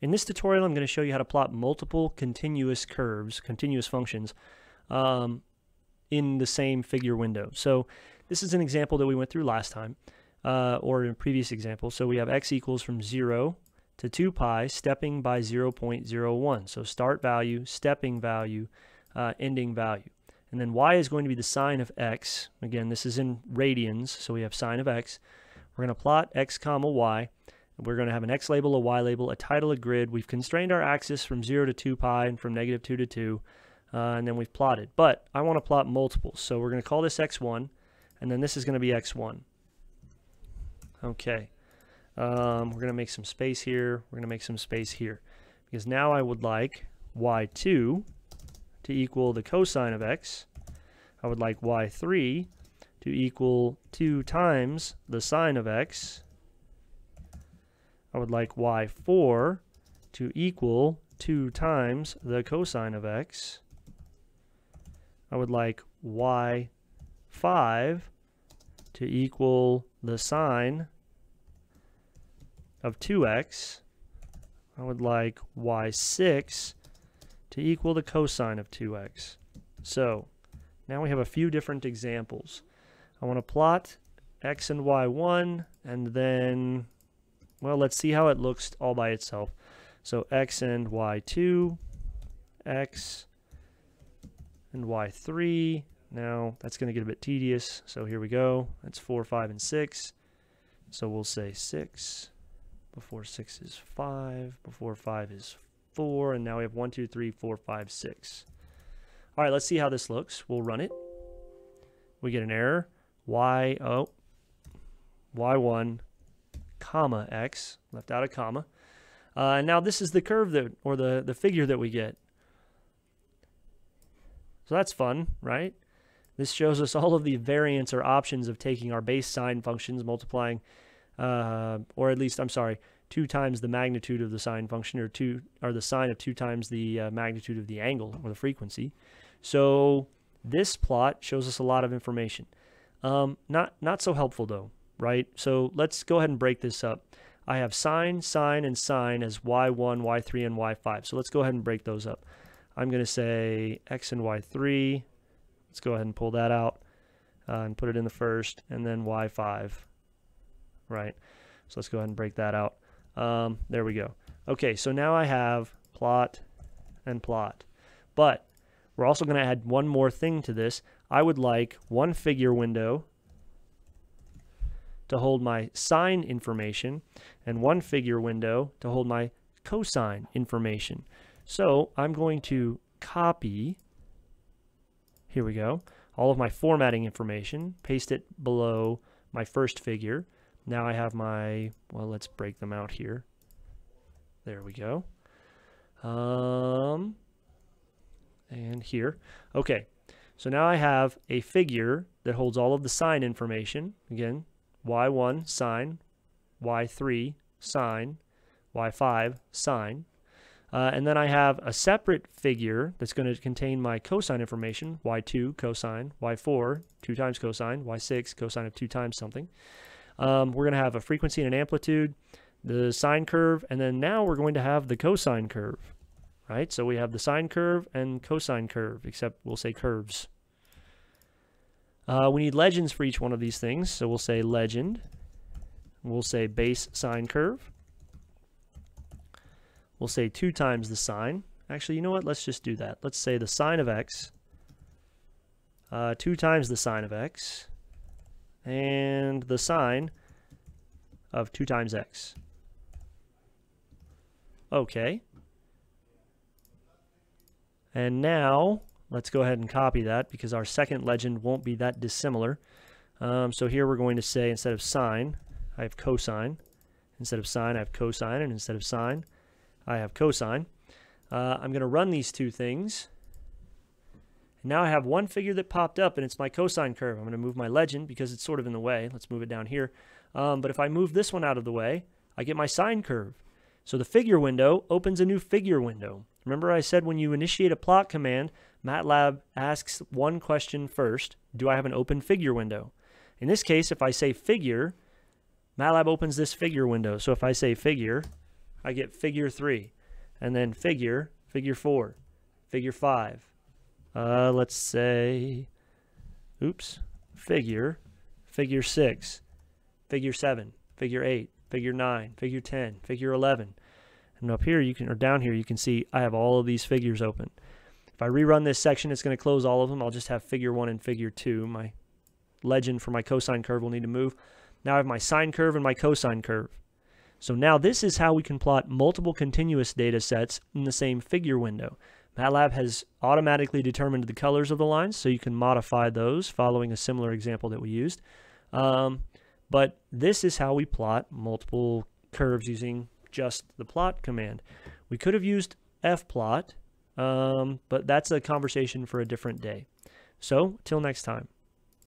In this tutorial, I'm going to show you how to plot multiple continuous curves, continuous functions, in the same figure window. So this is an example that we went through last time, or in a previous example. So we have x equals from 0 to 2 pi, stepping by 0.01. So start value, stepping value, ending value. And then y is going to be the sine of x. Again, this is in radians, so we have sine of x. We're going to plot x comma y. We're going to have an x label, a y label, a title, a grid. We've constrained our axis from 0 to 2 pi and from negative 2 to 2, and then we've plotted. But I want to plot multiples, so we're going to call this x1, and then this is going to be x1. Okay, we're going to make some space here. We're going to make some space here, because now I would like y2 to equal the cosine of x. I would like y3 to equal 2 times the sine of x. I would like y4 to equal 2 times the cosine of x. I would like y5 to equal the sine of 2x. I would like y6 to equal the cosine of 2x. So now we have a few different examples. I want to plot x and y1, and then, well, let's see how it looks all by itself. So x and y2, x and y3. Now that's going to get a bit tedious, so here we go. That's 4, 5, and 6. So we'll say 6. Before 6 is 5. Before 5 is 4. And now we have 1, 2, 3, 4, 5, 6. All right, let's see how this looks. We'll run it. We get an error. y1. Comma x, left out a comma, and now this is the curve that, or the figure that we get. So that's fun, right? This shows us all of the variants or options of taking our base sine functions, multiplying, or at least, I'm sorry, 2 times the magnitude of the sine function, or the sine of 2 times the magnitude of the angle or the frequency. So this plot shows us a lot of information. Not so helpful though. Right? So let's go ahead and break this up. I have sine, sine, and sine as y1, y3, and y5. So let's go ahead and break those up. I'm going to say x and y3. Let's go ahead and pull that out and put it in the first, and then y5. Right? So let's go ahead and break that out. There we go. Okay, so now I have plot and plot. But we're also going to add one more thing to this. I would like one figure window to hold my sine information, and one figure window to hold my cosine information. So I'm going to copy, here we go, all of my formatting information, paste it below my first figure. Now I have my, well, let's break them out here. There we go. And here, okay. So now I have a figure that holds all of the sine information, again, y1 sine, y3 sine, y5 sine, and then I have a separate figure that's going to contain my cosine information, y2 cosine, y4 2 times cosine, y6 cosine of 2 times something. We're going to have a frequency and an amplitude, the sine curve, and then now we're going to have the cosine curve, right? So we have the sine curve and cosine curve, except we'll say curves. We need legends for each one of these things, so we'll say legend. We'll say base sine curve. We'll say 2 times the sine. Actually, you know what? Let's just do that. Let's say the sine of x, 2 times the sine of x, and the sine of 2 times x. Okay. And now let's go ahead and copy that, because our second legend won't be that dissimilar. So here we're going to say, instead of sine, I have cosine. Instead of sine, I have cosine. And instead of sine, I have cosine. I'm going to run these two things. And now I have one figure that popped up, and it's my cosine curve. I'm going to move my legend because it's sort of in the way. Let's move it down here. But if I move this one out of the way, I get my sine curve. So the figure window opens a new figure window. Remember I said when you initiate a plot command, MATLAB asks one question first: do I have an open figure window? In this case, if I say figure, MATLAB opens this figure window. So if I say figure, I get figure 3, and then figure 4, figure 5. Let's say, oops, figure 6, figure 7, figure 8, figure 9, figure 10, figure 11. And up here you can, or down here you can see I have all of these figures open. If I rerun this section, it's going to close all of them. I'll just have figure 1 and figure 2. My legend for my cosine curve will need to move. Now I have my sine curve and my cosine curve. So now this is how we can plot multiple continuous data sets in the same figure window. MATLAB has automatically determined the colors of the lines, so you can modify those following a similar example that we used. But this is how we plot multiple curves using just the plot command. We could have used fplot, but that's a conversation for a different day. So till next time.